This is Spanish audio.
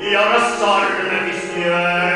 Y abrazarme quisiera.